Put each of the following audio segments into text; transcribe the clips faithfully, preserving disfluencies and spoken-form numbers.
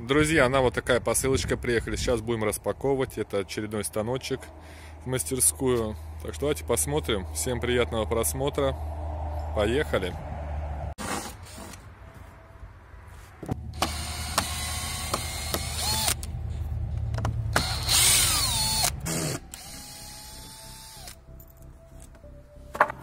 Друзья, нам вот такая посылочка приехала. Сейчас будем распаковывать. Это очередной станочек в мастерскую. Так что давайте посмотрим. Всем приятного просмотра. Поехали.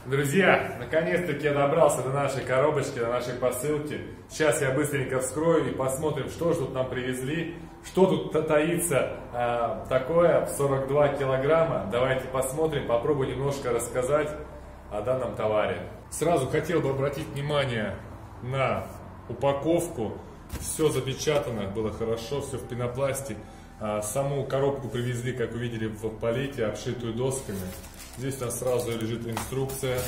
Друзья, наконец-таки я добрался до нашей коробочки, до нашей посылки. Сейчас я быстренько вскрою и посмотрим, что же тут нам привезли. Что тут таится э, такое в сорок два килограмма. Давайте посмотрим, попробую немножко рассказать о данном товаре. Сразу хотел бы обратить внимание на упаковку. Все запечатано, было хорошо, все в пенопласте. Саму коробку привезли, как вы видели, в палете, обшитую досками. Здесь у нас сразу лежит инструкция.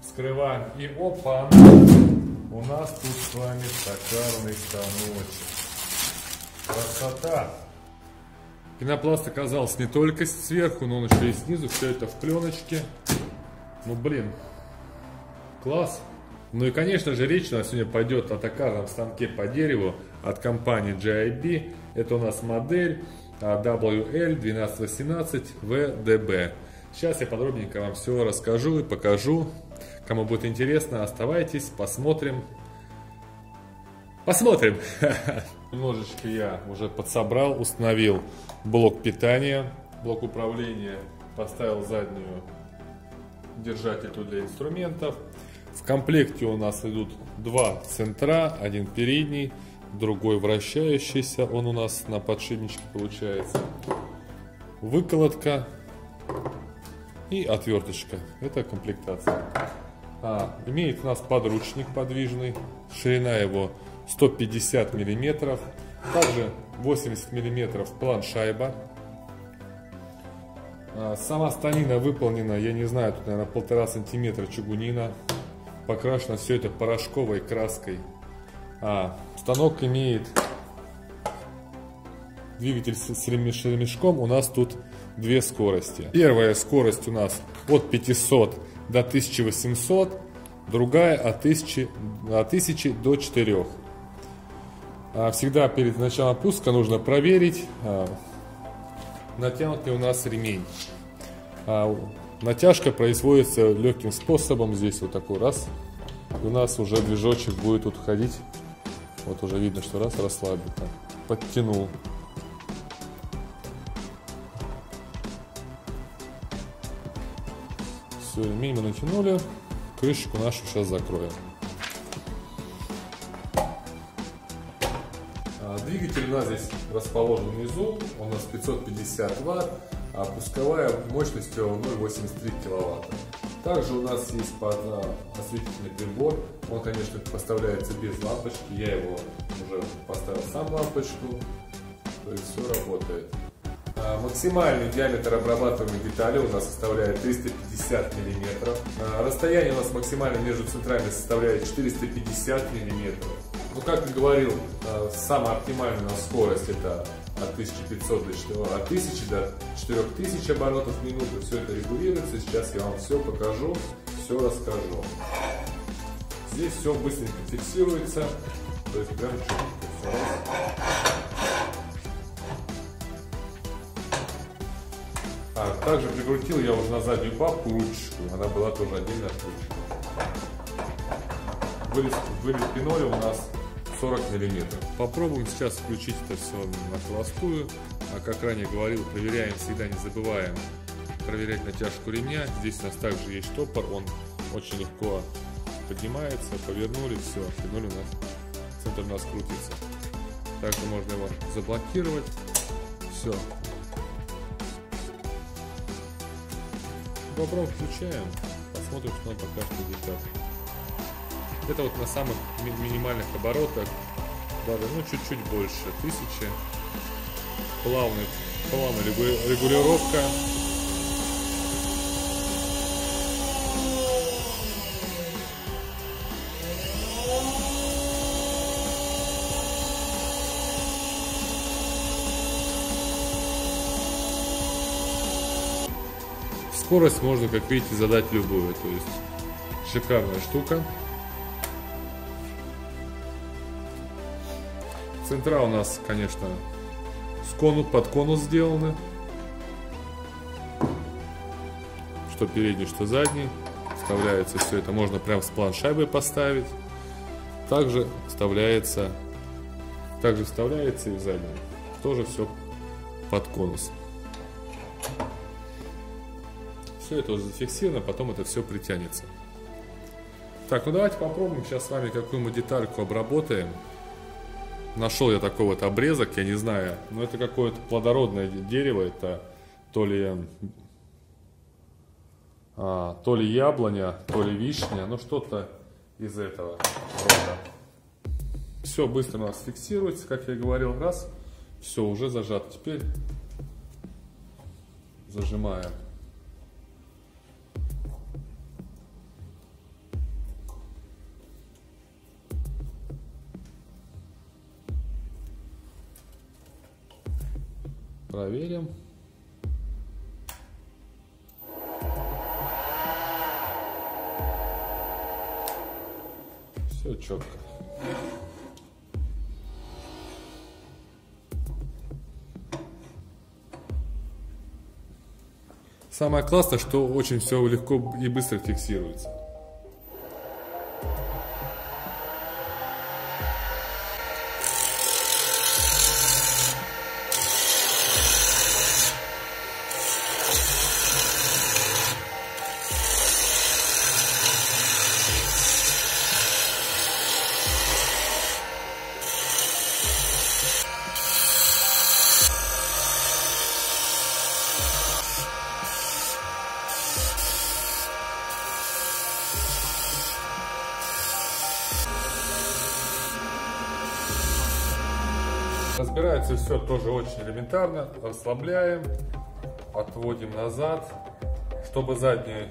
Вскрываем. И опа! У нас тут с вами токарный станочек. Красота! Пенопласт оказался не только сверху, но он еще и снизу. Все это в пленочке. Ну блин, класс! Ну и конечно же речь у нас сегодня пойдет о токарном станке по дереву от компании джей ай би. Это у нас модель дабл ю эл один два один восемь вэ дэ бэ. Сейчас я подробненько вам все расскажу и покажу. Кому будет интересно, оставайтесь, посмотрим. Посмотрим! Немножечко я уже подсобрал, установил блок питания, блок управления, поставил заднюю держатель для инструментов. В комплекте у нас идут два центра, один передний, другой вращающийся, он у нас на подшипничке получается. Выколотка и отверточка, это комплектация. А, имеет у нас подручник подвижный, ширина его сто пятьдесят миллиметров, также восемьдесят миллиметров план шайба. А, сама станина выполнена, я не знаю, тут наверное полтора сантиметра чугунина. Покрашено все это порошковой краской. А, станок имеет двигатель с ремешком. У нас тут две скорости. Первая скорость у нас от пятисот до тысячи восьмисот, другая от тысячи, от тысячи до четырёх. А, всегда перед началом пуска нужно проверить, а, натянут ли у нас ремень. А, Натяжка производится легким способом. Здесь вот такой раз. И у нас уже движочек будет уходить. Вот уже видно, что раз расслабил. Так, подтянул. Все, ремень мы натянули. Крышечку нашу сейчас закроем. Двигатель у нас здесь расположен внизу. Он у нас пятьсот пятьдесят ватт. А пусковая мощностью ноль целых восемьдесят три сотых киловатта. Также у нас есть осветительный прибор. Он, конечно, поставляется без лампочки. Я его уже поставил сам лампочку. То есть все работает. А максимальный диаметр обрабатываемой детали у нас составляет триста пятьдесят миллиметров. А расстояние у нас максимально между центрами составляет четыреста пятьдесят миллиметров. Ну, как и говорил, самая оптимальная скорость это от тысячи пятисот до четырёх тысяч оборотов в минуту. Все это регулируется. Сейчас я вам все покажу, все расскажу. Здесь все быстренько фиксируется. То есть прям четко. А, также прикрутил я уже на заднюю папку ручку. Она была тоже отдельно от ручки. Вылез пиноли у нас сорок миллиметров. Попробуем сейчас включить это все на холостую. А как ранее говорил, проверяем, всегда не забываем проверять натяжку ремня. Здесь у нас также есть штопор, он очень легко поднимается. Повернули, все, повернули у нас, центр у нас крутится. Также можно его заблокировать. Все. Попробуем, включаем, посмотрим, что нам покажет результат. Это вот на самых ми минимальных оборотах, даже ну чуть-чуть больше тысячи. Плавный, плавная регулировка. Скорость можно, как видите, задать любую, то есть шикарная штука. Центра у нас, конечно, с кону, под конус сделаны. Что передний, что задний. Вставляется все это. Можно прям с план шайбы поставить. Также вставляется, также вставляется и в задний. Тоже все под конус. Все это уже зафиксировано, потом это все притянется. Так, ну давайте попробуем сейчас с вами какую-нибудь детальку обработаем. Нашел я такой вот обрезок, я не знаю, но это какое-то плодородное дерево, это то ли, а, то ли яблоня, то ли вишня, ну что-то из этого рода. Все быстро у нас фиксируется, как я и говорил, раз, все, уже зажато. Теперь зажимаем. Проверим. Все четко. Самое классное, что очень все легко и быстро фиксируется. Разбирается все тоже очень элементарно. Расслабляем, отводим назад. Чтобы задний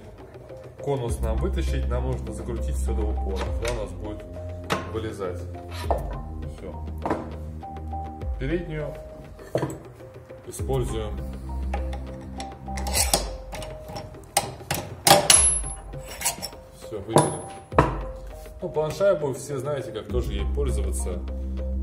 конус нам вытащить, нам нужно закрутить все до упора. Тогда у нас будет вылезать. Все. Переднюю используем. Все, выберем. Ну, планшайбу все знаете, как тоже ей пользоваться.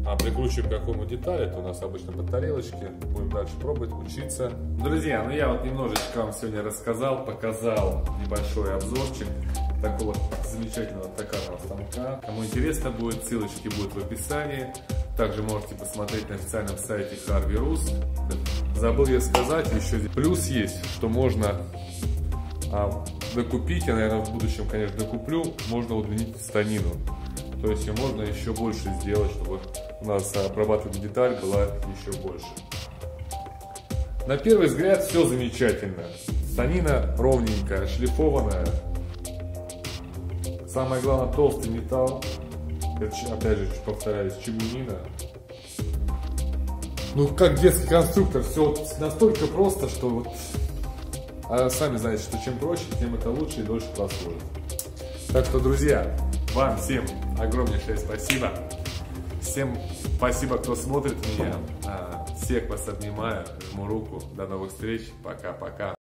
А прикручиваем к какому детали, это у нас обычно под тарелочки. Будем дальше пробовать, учиться. Друзья, ну я вот немножечко вам сегодня рассказал, показал небольшой обзорчик такого замечательного токарного станка. Кому интересно будет, ссылочки будут в описании. Также можете посмотреть на официальном сайте Harvey Rus. Забыл я сказать, еще плюс есть, что можно а, докупить, я, наверное, в будущем, конечно, докуплю, можно удлинить станину. То есть ее можно еще больше сделать, чтобы у нас обрабатываемая деталь была еще больше. На первый взгляд все замечательно. Станина ровненькая, шлифованная. Самое главное, толстый металл. Это, опять же, повторяюсь, чугунина. Ну, как детский конструктор, все настолько просто, что вот... А сами знаете, что чем проще, тем это лучше и дольше прослужит. Так что, друзья, вам всем огромнейшее спасибо. Всем спасибо, кто смотрит меня. Всех вас обнимаю, жму руку. До новых встреч. Пока-пока.